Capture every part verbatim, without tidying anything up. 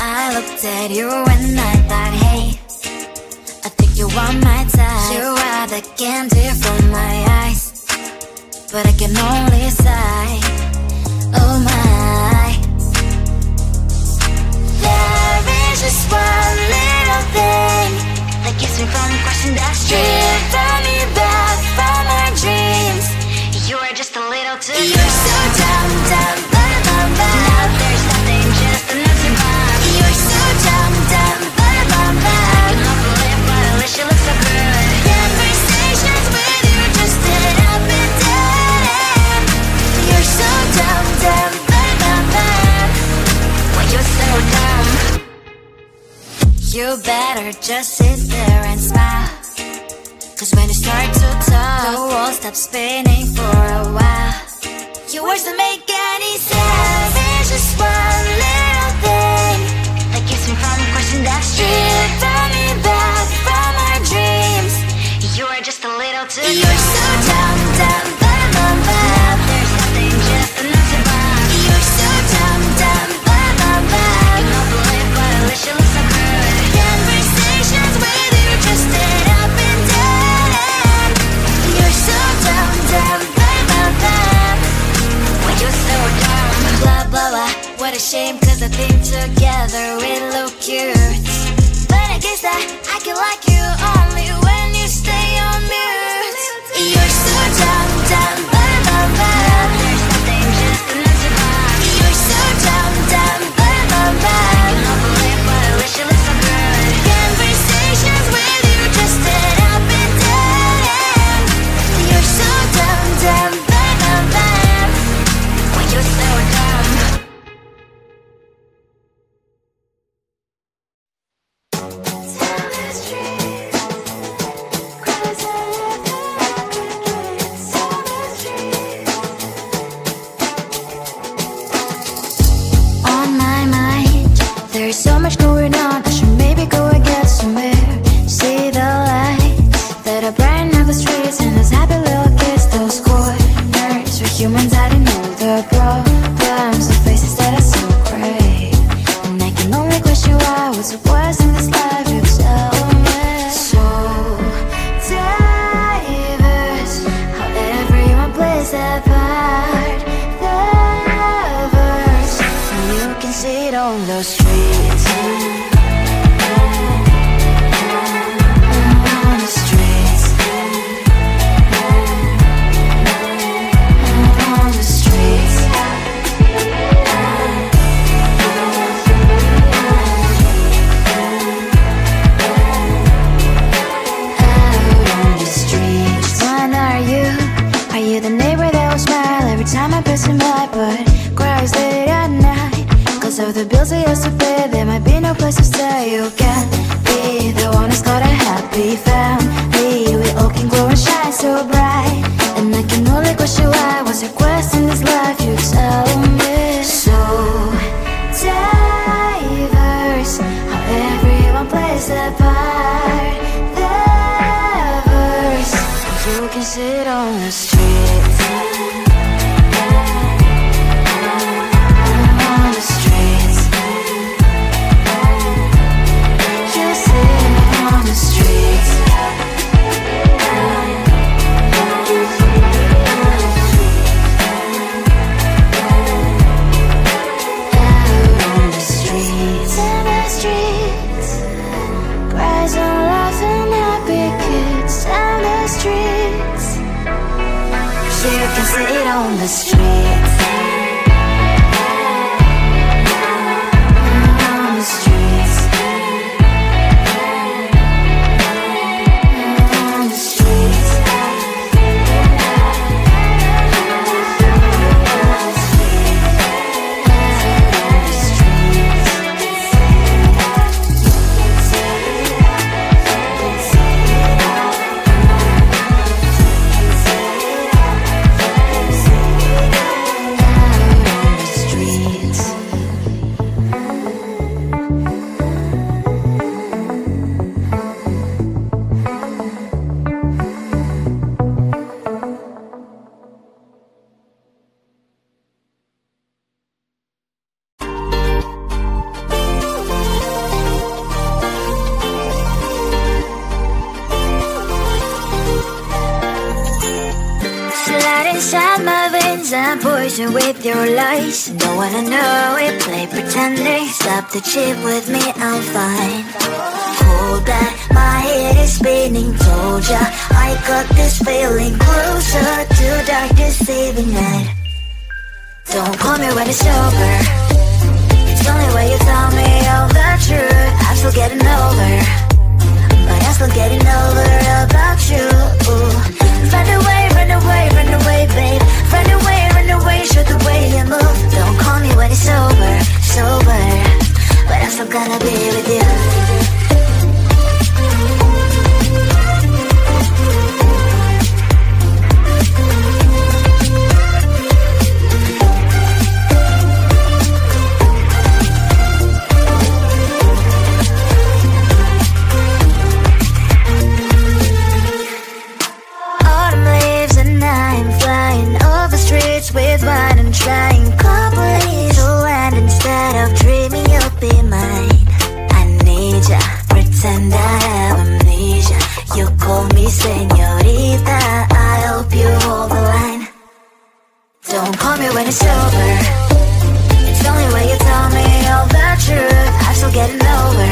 I looked at you and I thought, hey, I think you are my type. You are the candy from my eyes, but I can only sigh. Oh my. There is just one little thing that keeps me from crossing that street. Driven me back from my dreams. You are just a little too dumb. You're so dumb, dumb, dumb, dumb, dumb. Now there's nothing, just another bomb. You're so dumb, dumb, dumb, dumb, dumb. I can overlive, but at least you look so good. Conversations with you just did up and down. You're so dumb, dumb, dumb, dumb, dumb. Why you so dumb? You better just sit there and smile, cause when you start to talk, the world stops spinning for a while. Your words don't make any sense. There's just one little thing that keeps me from crossing that street. Turn me back from my dreams. You are just a little too dumb. You're so dumb, dumb, dumb, dumb, dumb. Now there's nothing, just another bomb. You're so dumb, dumb, dumb, dumb, dumb. I cannot believe what I wish you looked so good. Conversations with you just did up and down. You're so dumb, dumb, dumb, dumb, dumb. Why you so dumb? Blah, blah, blah. What a shame, cause I think together we look cute. But I guess that I can like you only when you stay on mute. You're so dumb, dumb, dumb, dumb, dumb. There's nothing, just another bomb. You're so dumb, dumb, dumb, dumb, dumb. I cannot believe what I wish you looked so good. Conversations with you just did up and down. You're so dumb, dumb, dumb, dumb, dumb. Why you so dumb? On my mind, there's so much going on. I should maybe go and get somewhere. See the lights that are brighten up the streets, and those happy little kids, those corners for humans. I didn't know the problems, the faces that are so gray, and I can only question why I was surprised in this life. It's so so diverse, how everyone plays their part. Lovers, and you can see it on the streets. On the streets. On the streets. Out on the streets. When are you? Are you the neighbor that will smile every time I pass him by, but cries late at night? Cause of the bills I used to pay, there might be no place to stay. You can be the one who's got a happy family. We all can grow and shine so bright, and I can only question why. What's your quest in this life? You tell me. So diverse, how everyone plays their part. Lovers, you can sit on the streets. On the streets. You sit on the streets. Out on the streets. In the streets. Cries and laughing happy kids. Down the streets. You can sit on the streets. On the streets. On the streets. On the streets. poison with your lies. Don't wanna know it, play pretending. Stop the cheat with me, I'm fine. Hold back, my head is spinning. Told ya, I got this feeling. Closer to dark deceiving night. Don't call me when it's over. It's only when you tell me all the truth. I'm still getting over, but I'm still getting over about you. Ooh. Run away, run away, run away, babe. Run away, run away, show the way you move. Don't call me when it's over, sober, but I'm still gonna be with you. With what I'm trying, completely to land instead of dreaming you'll be mine. I need ya, pretend I have amnesia. You call me señorita, I hope you hold the line. Don't call me when it's over. It's only when you tell me all the truth. I'm still getting over,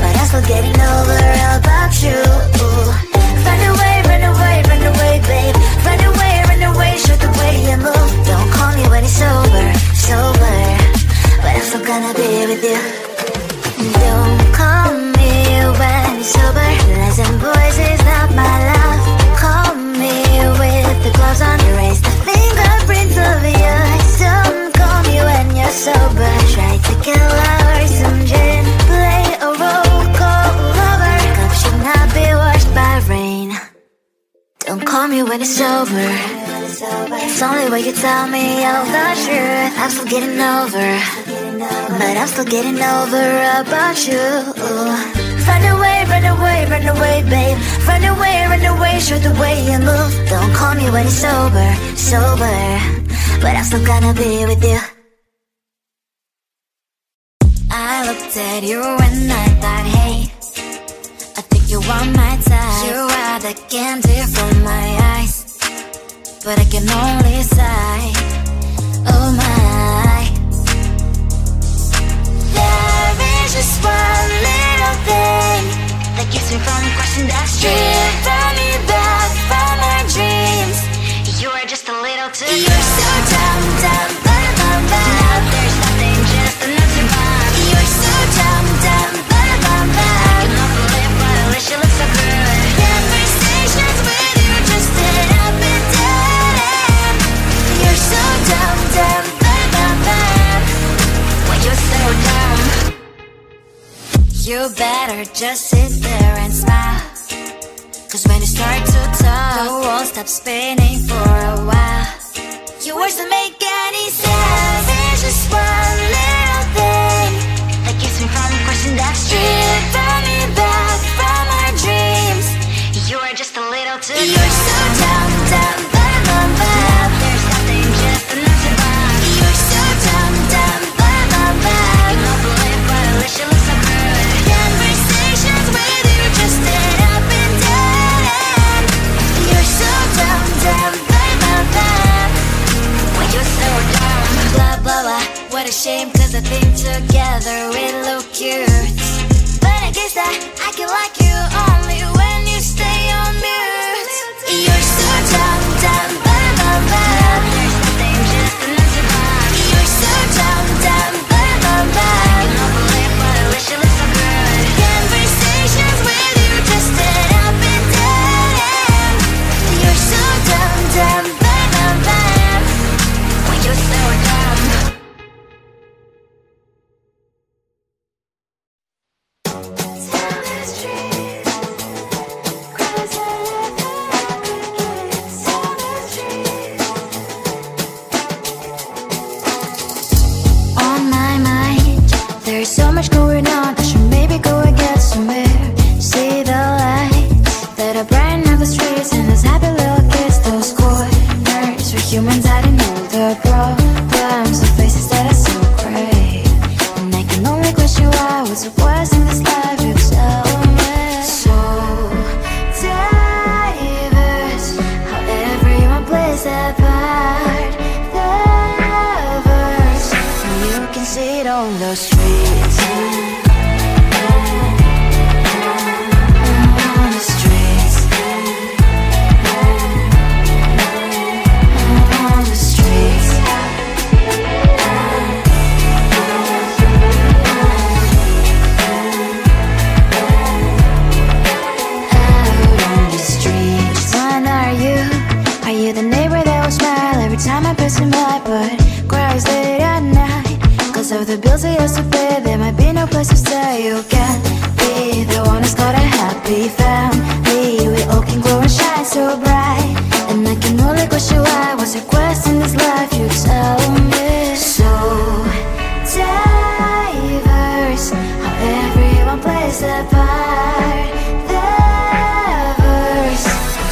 but I'm still getting over about you. Ooh. Run away, run away, run away, babe. Run away, run away, show the way you move. Don't call me when it's over, sober, but I'm still gonna be with you. Don't call me when it's sober. Lies and boys is not my love. Call me with the gloves on. Erase the fingerprints of you. Don't call me when you're sober. Try to kill our some gin. Play a roll call lover. Cup should not be washed by rain. Don't call me when it's over. It's only when you tell me all the truth. I'm still getting over, but I'm still getting over about you. Run away, run away, run away, babe. Run away, run away, show the way you move. Don't call me when it's over, sober, but I'm still gonna be with you. I looked at you and I thought, hey, I think you are my type. You are the candy from my eyes, but I can only sigh, oh my. There is just one little thing that keeps me from crossing that street. You turn me back from my dreams. You are just a little too dumb. You're so dumb, dumb, dumb, dumb, dumb. Now there's nothing, just another bomb. You're so dumb, dumb, dumb, dumb, dumb. I cannot believe what I wish you looked so good. Conversations with you just did up and down. You're so dumb, dumb, dumb, dumb, dumb. Well, you're so dumb. You better just sit there and smile, cause when you start to talk, the world stops spinning for a while. Your words don't make any sense. There's just one little thing that keeps me from questioning that street. You throw me back from my dreams. You are just a little too dumb. You're so dumb, dumb, dumb, dumb, dumb. There's nothing, just another bomb. You're so dumb, dumb, dumb, dumb, dumb. You don't believe what I wish you looked so good. Conversations with you just did up and down. You're so dumb, dumb, dumb, dumb, dumb. Well, you're so dumb. Blah, blah, blah, what a shame, cause I think together we look cute. But I guess that I can like you only when you stay on mute. You're so dumb, dumb, dumb. Apart. on the streets. Of the bills I used to pay, there might be no place to stay. You can be the one who's got a happy family. We all can grow and shine so bright, and I can only question why. What's your quest in this life? You tell me. So diverse, how everyone plays their part. Diverse,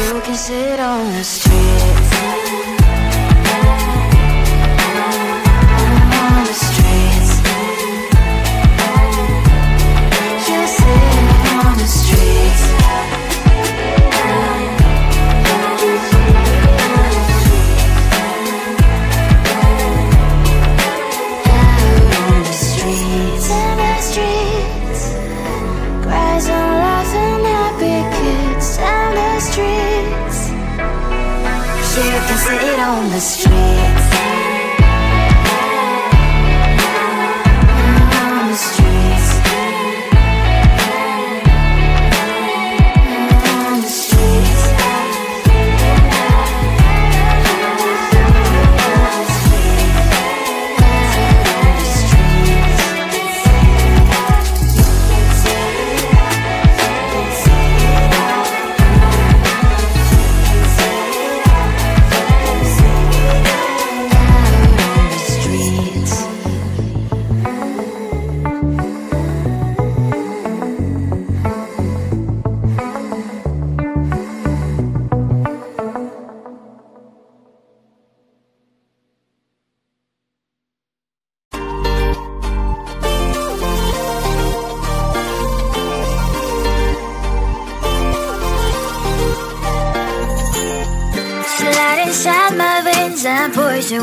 you can sit on the streets. You can sit on the streets, on the streets, on the streets.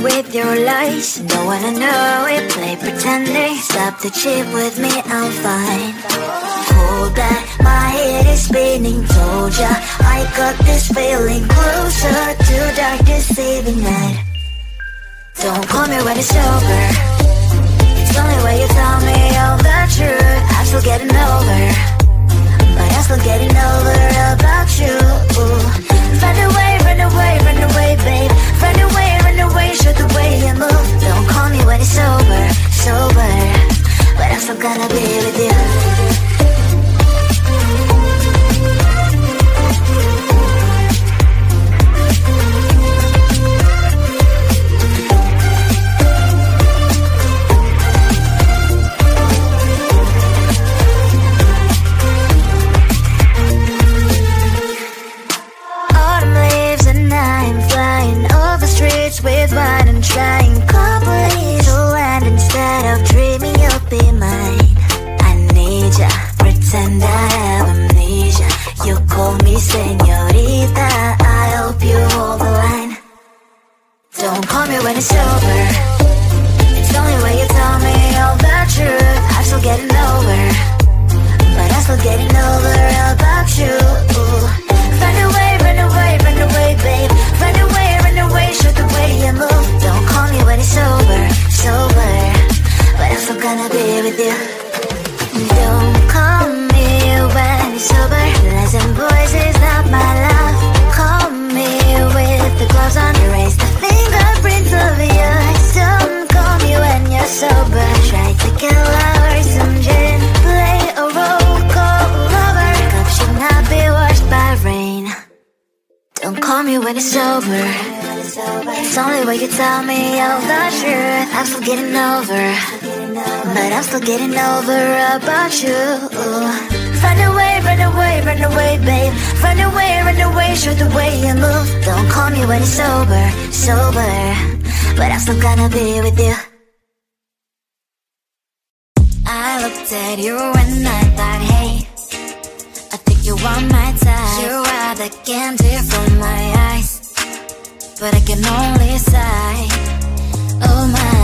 With your lies, don't wanna know it. Play pretending, stop the cheat with me, I'm fine. Hold back, my head is spinning. Told ya, I got this feeling. Closer to dark, deceiving night. Don't call me when it's over. It's only when you tell me all the truth. I'm still getting over, but I'm still getting over about you. Run away, run away, run away, babe. Run away, run away, show the way you move. Don't call me when it's over, sober, but I'm still gonna be with you. With what I'm trying, complete to land instead of dreaming you'll be mine. I need ya, pretend I have amnesia. You call me señorita, I hope you hold the line. Don't call me when it's over. It's only when you tell me all the truth. I'm still getting over, but I'm still getting over about you. Run away, run away, run away, babe. Run away, shoot the way you move. Don't call me when it's over, sober, but I'm still gonna be with you. Don't call me when it's over. Lies and boys is not my love. Call me with the gloves on. Erase the fingerprints of you. Don't call me when you're sober. Try to kill lovers, some gin. Play a roll call lover. Cup should not be washed by rain. Don't call me when it's over. It's only when you tell me all the truth. I'm still getting over, but I'm still getting over about you. Run away, run away, run away, babe. Run away, run away, show the way you move. Don't call me when it's sober, sober, but I'm still gonna be with you. I looked at you and I thought, hey, I think you are my type. You are the candy from my eyes, but I can only sigh, oh my.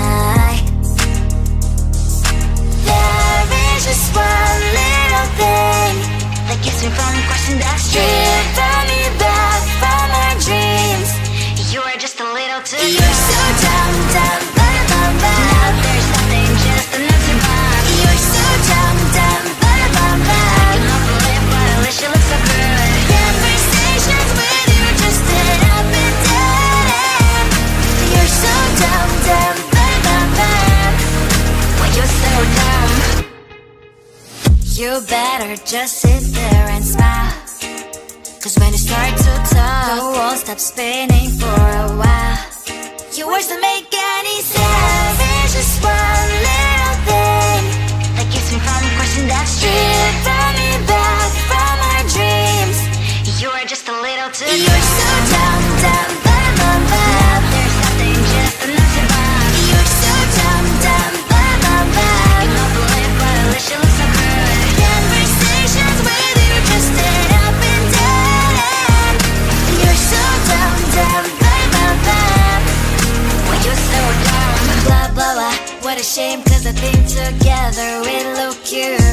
You better just sit there and smile, cause when you start to talk, the world stops spinning for a while. Your words don't make any sense. There's just one little thing that keeps me from the question that's stripped from me back from our dreams. You are just a little too You're dumb. so dumb, dumb, dumb, dumb, dumb. There's nothing just enough to buy. You're so dumb, dumb, dumb, dumb, dumb. You don't believe what a list looks like. What a shame, cause I think together we look cute.